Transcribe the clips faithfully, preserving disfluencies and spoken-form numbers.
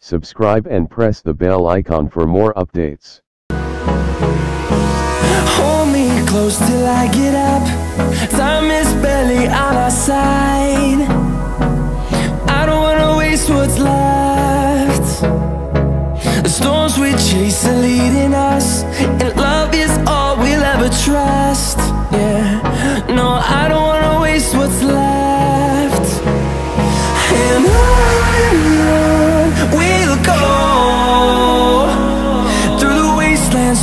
Subscribe and press the bell icon for more updates. Hold me close till I get up. Time is barely on our side. I don't wanna waste what's left. The storms we chase are leading us, and love is all we'll ever trust. Yeah, no, I don't wanna waste what's left. And on we'll go, through the wastelands,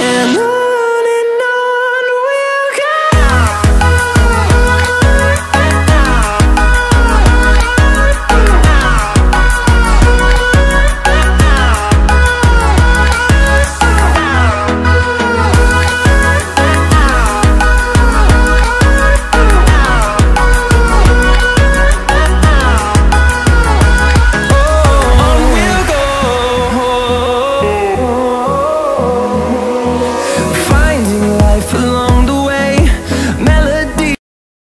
and on.